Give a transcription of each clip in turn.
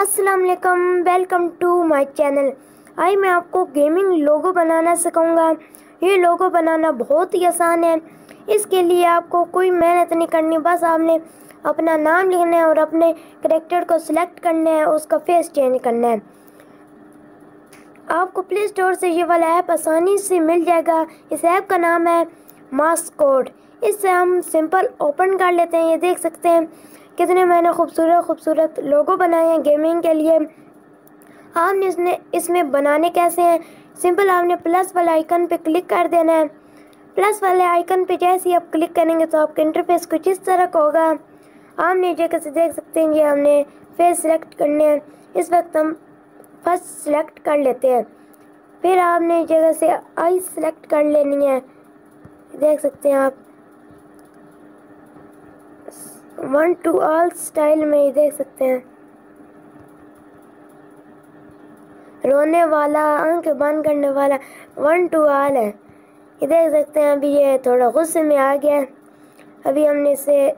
अस्सलाम वालेकुम, welcome to my channel. आज मैं आपको गेमिंग लोगो बनाना सिखाऊंगा। ये लोगो बनाना बहुत ही आसान है। इसके लिए आपको कोई मेहनत नहीं करनी, बस आपने अपना नाम लिखना है और अपने कैरेक्टर को सिलेक्ट करना है, उसका फेस चेंज करना है। आपको प्ले स्टोर से ये वाला ऐप आसानी से मिल जाएगा। इस ऐप का नाम है मास्क कोड। इससे हम सिंपल ओपन कर लेते हैं। ये देख सकते हैं कितने मैंने खूबसूरत खूबसूरत लोगो बनाए हैं गेमिंग के लिए। आपने इसमें बनाने कैसे हैं, सिंपल आपने प्लस वाले आइकन पे क्लिक कर देना है। प्लस वाले आइकन पे जैसे ही आप क्लिक करेंगे तो आपका इंटरफेस कुछ इस तरह का होगा। आपने जैसे देख सकते हैं, ये हमने फेस सिलेक्ट करने हैं। इस वक्त हम फर्स्ट सिलेक्ट कर लेते हैं, फिर आपने जगह से आई सिलेक्ट कर लेनी है। देख सकते हैं आप 1 to ऑल स्टाइल में ही देख सकते हैं। रोने वाला, आंख बंद करने वाला 1 to ऑल है। ये देख सकते हैं अभी ये थोड़ा गुस्से में आ गया है। अभी हमने इसे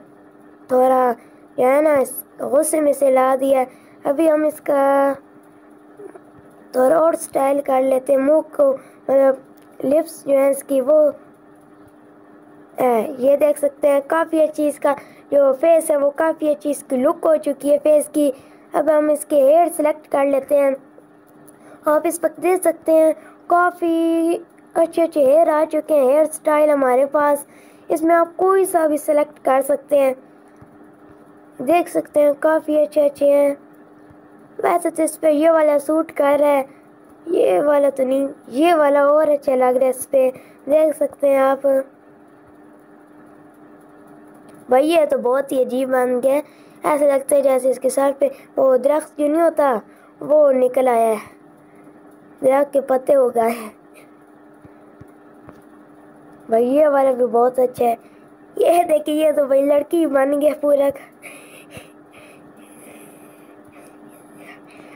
थोड़ा जो है ना गुस्से में से ला दिया। अभी हम इसका थोड़ा और स्टाइल कर लेते हैं। मुंह को मतलब लिप्स जो है इसकी वो ये देख सकते हैं काफ़ी अच्छी इसका जो फेस है वो काफ़ी अच्छी इसकी लुक हो चुकी है फेस की। अब हम इसके हेयर सेलेक्ट कर लेते हैं। आप इस वक्त देख सकते हैं काफ़ी अच्छे अच्छे हेयर आ चुके हैं, हेयर स्टाइल हमारे पास। इसमें आप कोई सा भी सेलेक्ट कर सकते हैं। देख सकते हैं काफ़ी अच्छे अच्छे हैं। वैसे तो इस पर यह वाला सूट कर रहा है, ये वाला तो नहीं, ये वाला और अच्छा लग रहा है इस पर। देख सकते हैं आप भाई ये तो बहुत ही अजीब बन गया, ऐसे लगता है जैसे इसके सर पे वो दरख्त जो नहीं होता वो निकल आया है, दरख्त के पत्ते हो गए हैं। भाई ये वाला भी बहुत अच्छा है। ये देखिए ये तो भाई लड़की बन गया पूरा।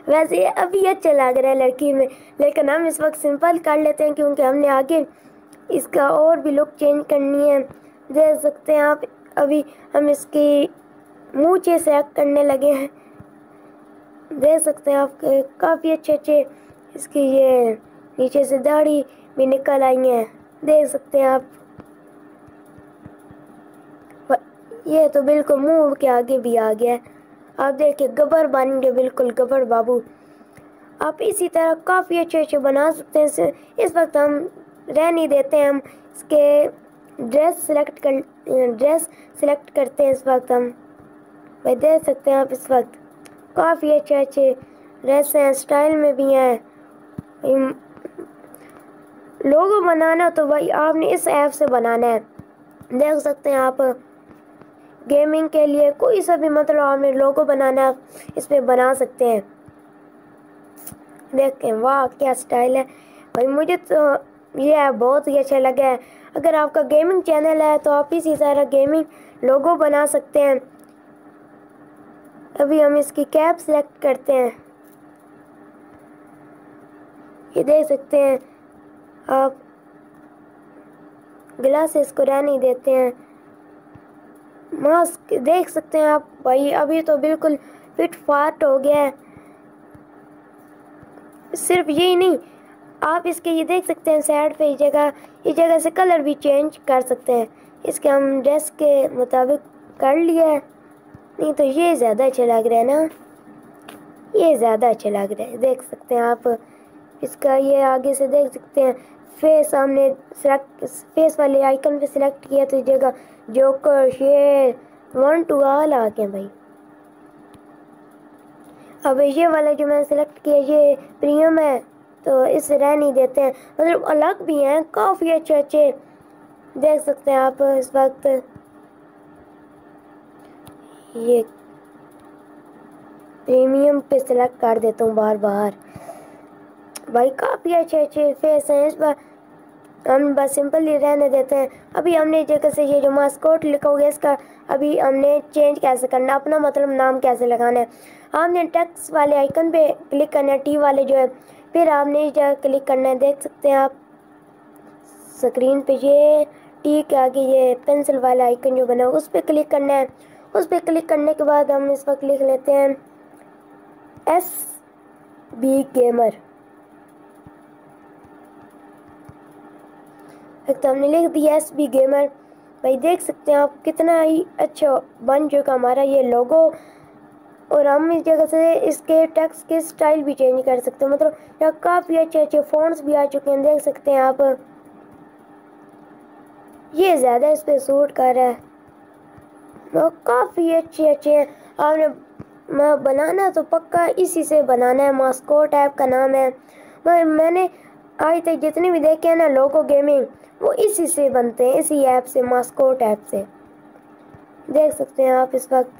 वैसे अभी अच्छा लग रहा है लड़की में, लेकिन हम इस वक्त सिंपल कर लेते हैं क्योंकि हमने आगे इसका और भी लुक चेंज करनी है। देख सकते हैं आप अभी हम इसकी मूंछें सेलेक्ट करने लगे हैं। देख सकते हैं आप काफ़ी अच्छे अच्छे इसकी ये नीचे से दाढ़ी भी निकल आई हैं। देख सकते हैं आप ये तो बिल्कुल मुंह के आगे भी आ गया है। आप देखिए गब्बर बन गए, बिल्कुल गब्बर बाबू। आप इसी तरह काफ़ी अच्छे अच्छे बना सकते हैं। इस वक्त हम रहने देते हैं, हम इसके ड्रेस सेलेक्ट करते हैं। इस वक्त हम भाई देख सकते हैं आप इस वक्त काफ़ी अच्छे अच्छे ड्रेस हैं, स्टाइल में भी हैं। लोगो बनाना तो भाई आपने इस ऐप से बनाना है। देख सकते हैं आप गेमिंग के लिए कोई सा भी मतलब आपने लोगो बनाना है, आप इस पर बना सकते हैं। देखते हैं वाह क्या स्टाइल है। भाई मुझे तो ये ऐप बहुत ही अच्छा लगा है। अगर आपका गेमिंग चैनल है तो आप इसी तरह गेमिंग लोगो बना सकते हैं। अभी हम इसकी कैप सेलेक्ट करते हैं। ये देख सकते हैं आप ग्लासेस को रहने देते हैं। मास्क देख सकते हैं आप भाई अभी तो बिल्कुल फिट फाट हो गया है। सिर्फ यही नहीं आप इसके ये देख सकते हैं साइड पे ये जगह से कलर भी चेंज कर सकते हैं। इसके हम ड्रेस के मुताबिक कर लिया है, नहीं तो ये ज़्यादा अच्छा लग रहा है ना, ये ज़्यादा अच्छा लग रहा है। देख सकते हैं आप इसका ये आगे से देख सकते हैं फेस हमने फेस वाले आइकन पे सिलेक्ट किया तो ये जगह जोकर शेर 1 to ऑल आ गए भाई। अब ये वाला जो मैंने सिलेक्ट किया ये प्रीमियम है तो इसे रह नहीं देते हैं, मतलब अलग भी हैं काफ़ी अच्छे अच्छे। देख सकते हैं आप इस वक्त ये प्रीमियम पे सेलेक्ट कर देता हूँ बार बार। भाई काफ़ी अच्छे अच्छे फेस हैं। इस बार हम बस सिंपल ही रहने देते हैं। अभी हमने जगह से ये जो मास्कॉट लिखा हुआ है इसका अभी हमने चेंज कैसे करना, अपना मतलब नाम कैसे लगाना है। हमने टेक्स्ट वाले आइकन पे क्लिक करना है, टी वाले जो है, फिर आपने इस जगह क्लिक करना है। देख सकते हैं आप स्क्रीन पे ये टी के आगे ये पेंसिल वाला आइकन जो बना है उस पर क्लिक करना है। उस पर क्लिक करने के बाद हम इस पर क्लिक लेते हैं SB गेमर। तो हमने लिख दिया SB गेमर। भाई देख सकते हैं आप कितना ही अच्छा बन चुका हमारा ये लोगो, और हम इस जगह से इसके टेक्स्ट के स्टाइल भी चेंज कर सकते हैं। मतलब यहाँ काफ़ी अच्छे अच्छे फ़ॉन्ट्स भी आ चुके हैं, देख सकते हैं आप। ये ज़्यादा इस पर सूट कर रहा है, काफ़ी अच्छे अच्छे हैं। आपने बनाना तो पक्का इसी से बनाना है, मास्कॉट ऐप का नाम है। मैंने आज तक जितने भी देखे हैं ना लोगो गेमिंग, वो इसी से बनते हैं, इसी ऐप से, मास्कॉट ऐप से। देख सकते हैं आप इस वक्त।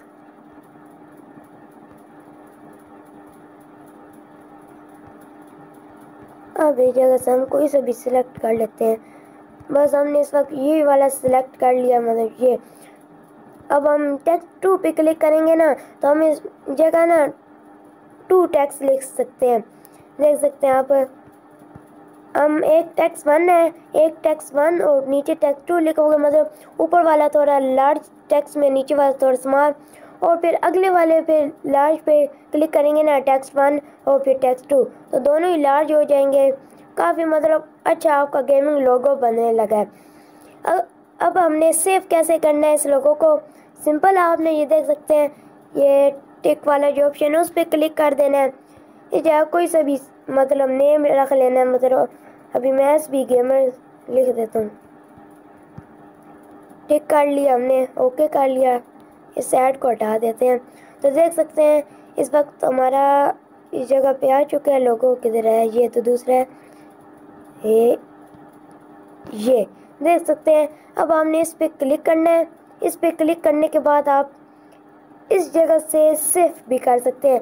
अब इस जगह से हम कोई सा भी सिलेक्ट कर लेते हैं। बस हमने इस वक्त ये वाला सिलेक्ट कर लिया, मतलब ये। अब हम टेक्स्ट 2 पे क्लिक करेंगे ना, तो हम इस जगह ना 2 टेक्स्ट लिख सकते हैं। देख सकते हैं आप, हम एक टेक्स्ट 1 है, एक टेक्स्ट 1 और नीचे टेक्स्ट 2 लिखोगे। मतलब ऊपर वाला थोड़ा लार्ज टेक्स्ट में, नीचे वाला थोड़ा स्मॉल, और फिर अगले वाले पे लार्ज पे क्लिक करेंगे ना, टेक्स्ट 1 और फिर टेक्स्ट 2, तो दोनों ही लार्ज हो जाएंगे। काफ़ी मतलब अच्छा आपका गेमिंग लोगो बनने लगा है। अब हमने सेव कैसे करना है इस लोगो को? सिंपल, आपने ये देख सकते हैं ये टिक वाला जो ऑप्शन है उस पर क्लिक कर देना है। इस जगह कोई सा भी मतलब नेम रख लेना है। मतलब अभी मैं SB गेमर लिख देता हूँ। टिक कर लिया हमने, ओके कर लिया। इस ऐड को हटा देते हैं। तो देख सकते हैं इस वक्त हमारा इस जगह पे आ चुका है लोगो। किधर है ये? तो दूसरा है ये देख सकते हैं। अब हमने इस पर क्लिक करना है। इस पर क्लिक करने के बाद आप इस जगह से सेव भी कर सकते हैं,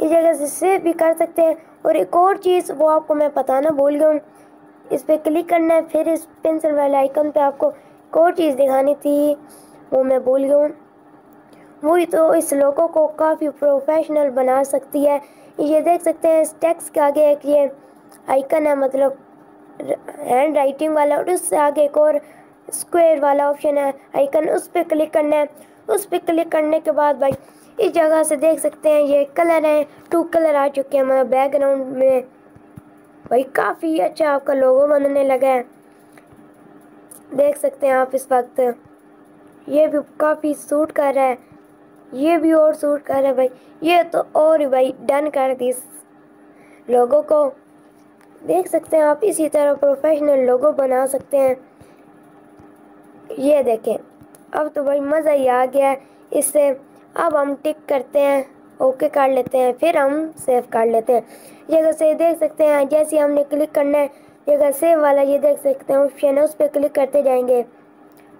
इस जगह से सेव भी कर सकते हैं। और एक और चीज़ वो आपको मैं बताना भूल गया हूँ। इस पर क्लिक करना है, फिर इस पेंसिल वाले आइकन पे आपको एक और चीज़ दिखानी थी, वो मैं भूल गया हूँ। वही तो इस लोगो को काफ़ी प्रोफेशनल बना सकती है। ये देख सकते हैं इस टेक्स्ट के आगे एक ये आइकन है, मतलब हैंड राइटिंग वाला, और उससे आगे एक और स्क्वायर वाला ऑप्शन है आइकन, उस पर क्लिक करना है। उस पर क्लिक करने के बाद भाई इस जगह से देख सकते हैं ये कलर है, 2 कलर आ चुके हैं हमारे बैकग्राउंड में। भाई काफ़ी अच्छा आपका लोगो बनने लगा है, देख सकते हैं आप इस वक्त। ये भी काफ़ी सूट कर रहा है, ये भी और सूट कर रहा है। भाई ये तो और भाई डन कर दी इस लोगो को। देख सकते हैं आप इसी तरह प्रोफेशनल लोगो बना सकते हैं। ये देखें, अब तो भाई मज़ा ही आ गया इससे। अब हम टिक करते हैं, ओके कर लेते हैं, फिर हम सेव कर लेते हैं। जगह से देख सकते हैं जैसे हमने क्लिक करना है, जगह सेव वाला ये देख सकते हैं ऑप्शन है, उस पर क्लिक करते जाएंगे।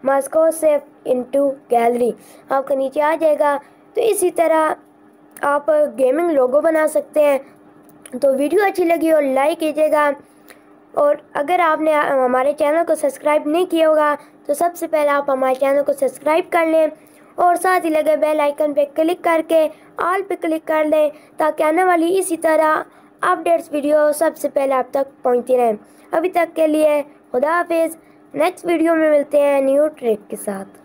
मास्को सेव इनटू गैलरी आपका नीचे आ जाएगा। तो इसी तरह आप गेमिंग लोगो बना सकते हैं। तो वीडियो अच्छी लगी और लाइक कीजिएगा, और अगर आपने हमारे चैनल को सब्सक्राइब नहीं किया होगा तो सबसे पहले आप हमारे चैनल को सब्सक्राइब कर लें, और साथ ही लगे बेल आइकन पे क्लिक करके ऑल पे क्लिक कर लें, ताकि आने वाली इसी तरह अपडेट्स वीडियो सबसे पहले आप तक पहुँचती रहें। अभी तक के लिए खुदा हाफिज़, नेक्स्ट वीडियो में मिलते हैं न्यू ट्रिक के साथ।